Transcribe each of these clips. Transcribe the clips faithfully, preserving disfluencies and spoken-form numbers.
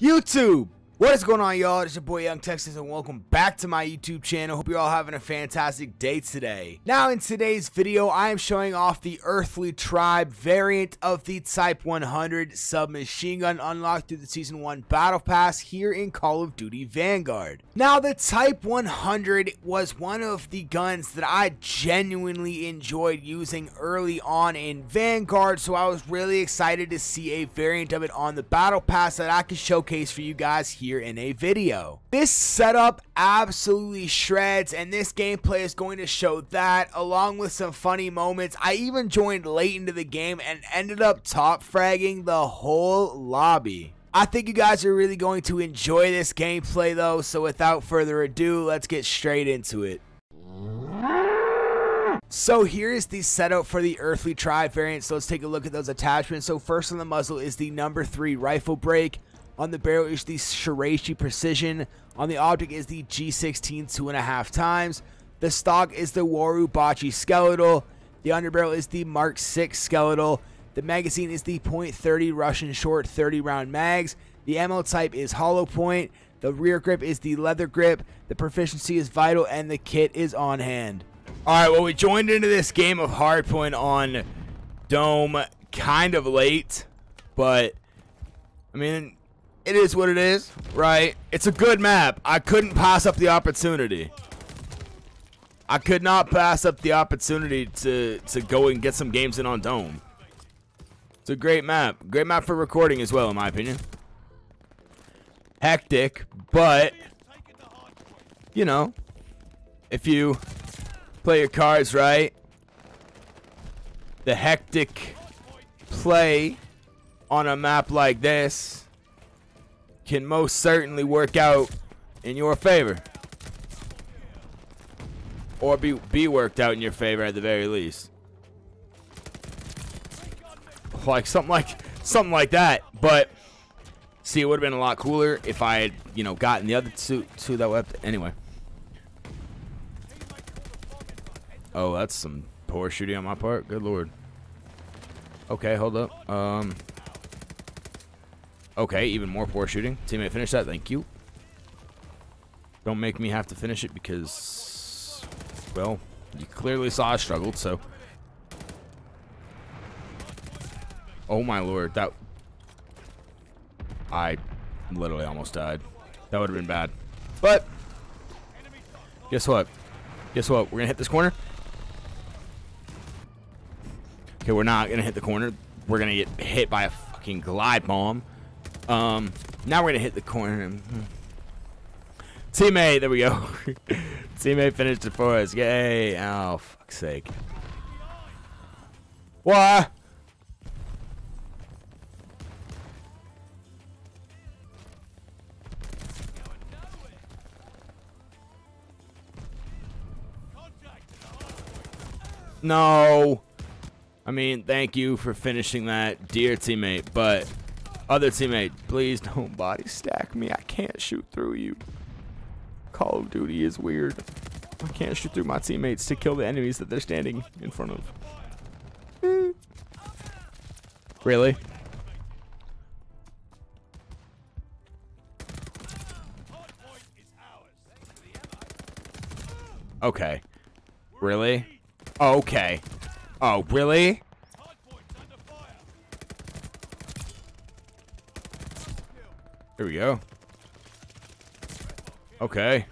YouTube! What is going on, y'all? It's your boy YxngTexas, and welcome back to my YouTube channel. Hope you're all having a fantastic day today. Now, in today's video, I am showing off the Earthly Tribe variant of the Type one hundred submachine gun unlocked through the Season one Battle Pass here in Call of Duty Vanguard. Now, the Type one hundred was one of the guns that I genuinely enjoyed using early on in Vanguard, so I was really excited to see a variant of it on the Battle Pass that I could showcase for you guys here in a video. This setup absolutely shreds, and this gameplay is going to show that along with some funny moments. I even joined late into the game and ended up top fragging the whole lobby. I think you guys are really going to enjoy this gameplay though, so without further ado, let's get straight into it. So here is the setup for the Earthly Tribe variant, so let's take a look at those attachments. So first on the muzzle is the number three rifle break. On the barrel is the Sharashi Precision. On the optic is the G sixteen two and a half times. The stock is the Waru Bachi Skeletal. The underbarrel is the Mark six Skeletal. The magazine is the point thirty Russian short thirty round mags. The ammo type is hollow point. The rear grip is the leather grip. The proficiency is vital, and the kit is on hand. All right, well, we joined into this game of Hardpoint on Dome kind of late, but I mean, it is what it is, right? It's a good map. I couldn't pass up the opportunity. I could not pass up the opportunity to, to go and get some games in on Dome. It's a great map. Great map for recording as well, in my opinion. Hectic, but, you know, if you play your cards right, the hectic play on a map like this can most certainly work out in your favor, or be be worked out in your favor at the very least, like something like something like that. But see, it would have been a lot cooler if I had, you know, gotten the other two two that weapon anyway. Oh, that's some poor shooting on my part. Good lord. Okay, hold up. Um. Okay, even more poor shooting. Teammate, finish that. Thank you. Don't make me have to finish it because, well, you clearly saw I struggled, so. Oh, my lord. That. I literally almost died. That would have been bad. But, guess what? Guess what? We're going to hit this corner. Okay, we're not going to hit the corner. We're going to get hit by a fucking glide bomb. Um, now we're gonna hit the corner. Mm-hmm. Teammate, there we go. Teammate finished it for us. Yay! Oh, fuck's sake. What? No. I mean, thank you for finishing that, dear teammate, but. Other teammate, please don't body stack me. I can't shoot through you. Call of Duty is weird. I can't shoot through my teammates to kill the enemies that they're standing in front of. Mm. Really? Okay. Really? Okay. Oh, really? Here we go. Okay.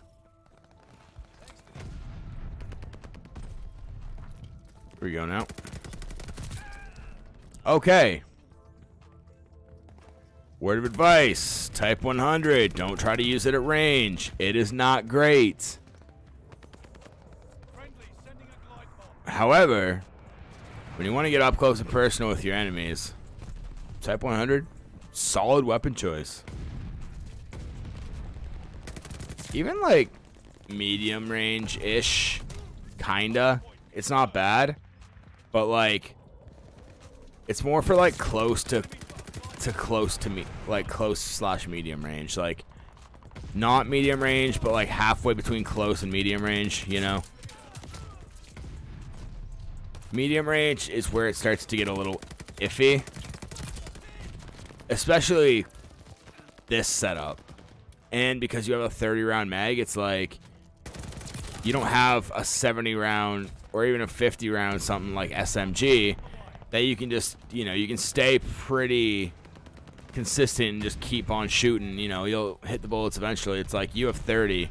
Here we go now. Okay. Word of advice. Type one hundred. Don't try to use it at range. It is not great. However, when you want to get up close and personal with your enemies, Type one hundred, solid weapon choice. Even like medium range ish, kinda. It's not bad, but like it's more for like close to to close to me, like close slash medium range, like not medium range, but like halfway between close and medium range. You know, medium range is where it starts to get a little iffy, especially this setup. And because you have a thirty round mag, it's like you don't have a seventy round or even a fifty round something like S M G that you can just, you know, you can stay pretty consistent and just keep on shooting. You know, you'll hit the bullets eventually. It's like you have thirty,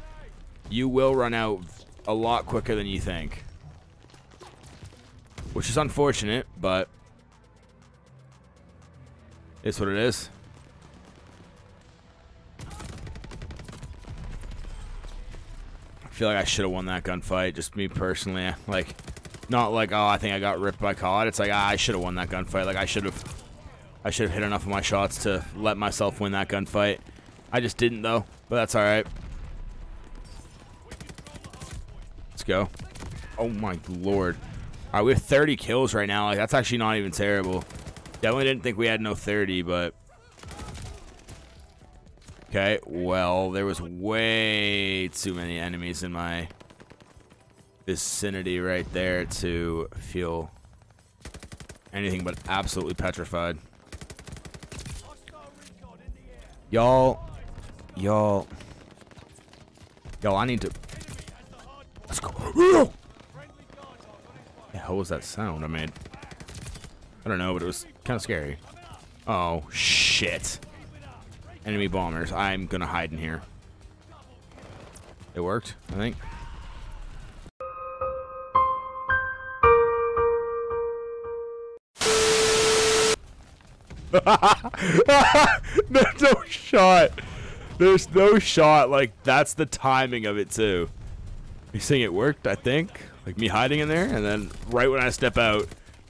you will run out a lot quicker than you think, which is unfortunate, but it's what it is. I feel like I should have won that gunfight, just me personally. Like, not like, oh, I think I got ripped by C O D. It's like, ah, I should have won that gunfight. Like, I should have I should have hit enough of my shots to let myself win that gunfight. I just didn't, though, but that's all right. Let's go. Oh, my Lord. All right, we have thirty kills right now. Like, that's actually not even terrible. Definitely didn't think we had no thirty, but... Okay, well, there was way too many enemies in my vicinity right there to feel anything but absolutely petrified. Y'all, y'all, y'all, I need to... Let's go. What the hell was that sound I made? I don't know, but it was kind of scary. Oh, shit. Enemy bombers. I'm gonna hide in here. It worked, I think. There's no shot. There's no shot. Like, that's the timing of it, too. He's saying it worked, I think. Like, me hiding in there, and then right when I step out,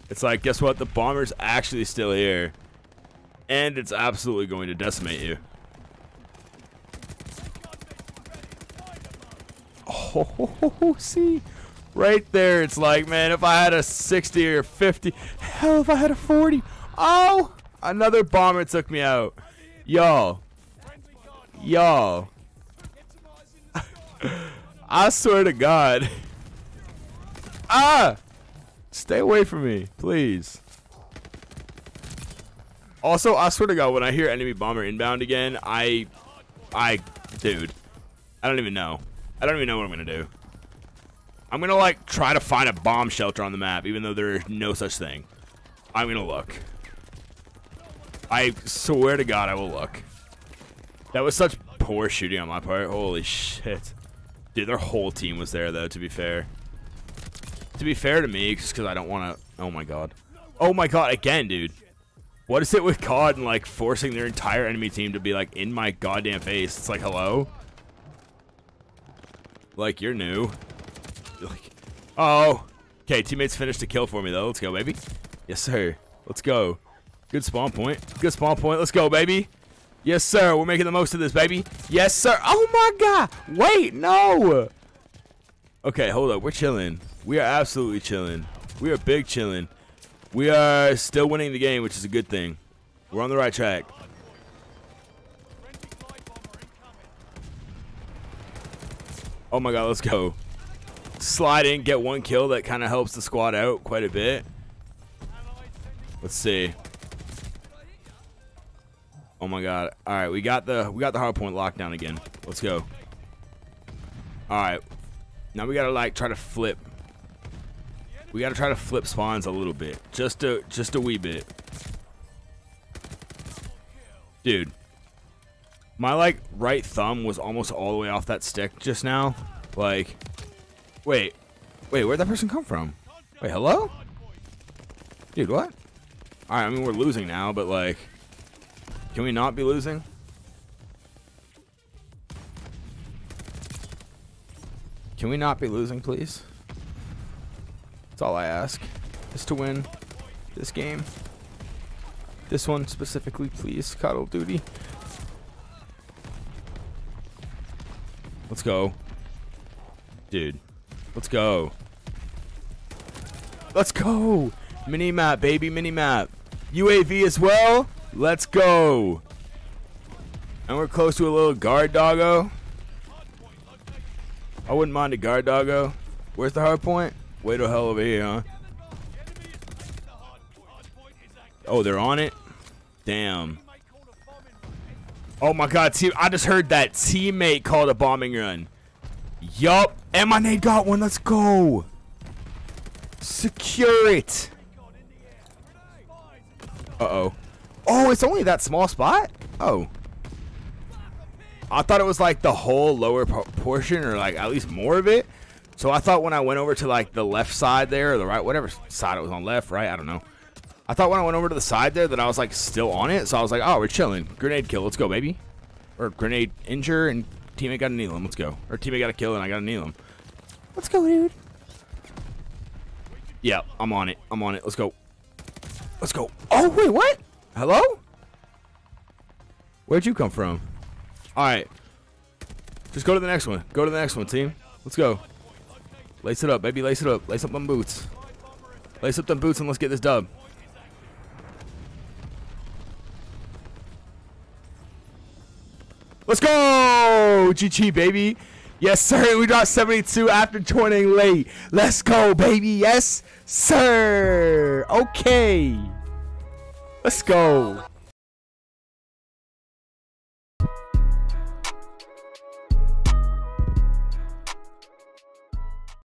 it's like, guess what? The bomber's actually still here. And it's absolutely going to decimate you. Oh, see? Right there, it's like, man, if I had a sixty or fifty, hell, if I had a forty. Oh! Another bomber took me out. Yo. Yo. I swear to God. Ah! Stay away from me, please. Also, I swear to God, when I hear enemy bomber inbound again, I... I... Dude. I don't even know. I don't even know what I'm gonna do. I'm gonna, like, try to find a bomb shelter on the map, even though there's no such thing. I'm gonna look. I swear to God, I will look. That was such poor shooting on my part. Holy shit. Dude, their whole team was there, though, to be fair. To be fair to me, just because I don't want to... Oh, my God. Oh, my God, again, dude. What is it with C O D and, like, forcing their entire enemy team to be, like, in my goddamn face? It's like, hello? Like, you're new. You're like, oh. Okay, teammates finished the kill for me, though. Let's go, baby. Yes, sir. Let's go. Good spawn point. Good spawn point. Let's go, baby. Yes, sir. We're making the most of this, baby. Yes, sir. Oh, my God. Wait, no. Okay, hold up. We're chilling. We are absolutely chilling. We are big chilling. We are still winning the game, which is a good thing. We're on the right track. Oh, my God. Let's go. Slide in. Get one kill. That kind of helps the squad out quite a bit. Let's see. Oh my God! All right, we got the we got the hard point locked down again. Let's go. All right, now we gotta like try to flip. We gotta try to flip spawns a little bit, just a just a wee bit, dude. My like right thumb was almost all the way off that stick just now. Like, wait, wait, where'd that person come from? Wait, hello, dude. What? All right, I mean we're losing now, but like. Can we not be losing? Can we not be losing, please? That's all I ask. Is to win this game. This one specifically, please. Call of Duty. Let's go. Dude. Let's go. Let's go! Minimap, baby, minimap. U A V as well. Let's go. And we're close to a little guard doggo. I wouldn't mind a guard doggo. Where's the hard point? Way to hell over here, huh? Oh, they're on it? Damn. Oh my god, team, I just heard that teammate called a bombing run. Yup. And my nade got one. Let's go. Secure it. Uh-oh. Oh, it's only that small spot? Oh. I thought it was like the whole lower portion, or like at least more of it. So I thought when I went over to like the left side there, or the right, whatever side it was on, left, right, I don't know. I thought when I went over to the side there that I was like still on it. So I was like, oh, we're chilling. Grenade kill. Let's go, baby. Or grenade injure and teammate got a kneel him. Let's go. Or teammate got a kill and I got a kneel him. Let's go, dude. Yeah, I'm on it. I'm on it. Let's go. Let's go. Oh, wait, what? Hello? Where'd you come from? All right. Just go to the next one. Go to the next one, team. Let's go. Lace it up, baby. Lace it up. Lace up them boots. Lace up them boots and let's get this dub. Let's go, G G, baby. Yes, sir. We dropped seventy-two after joining late. Let's go, baby. Yes, sir. Okay. Let's go.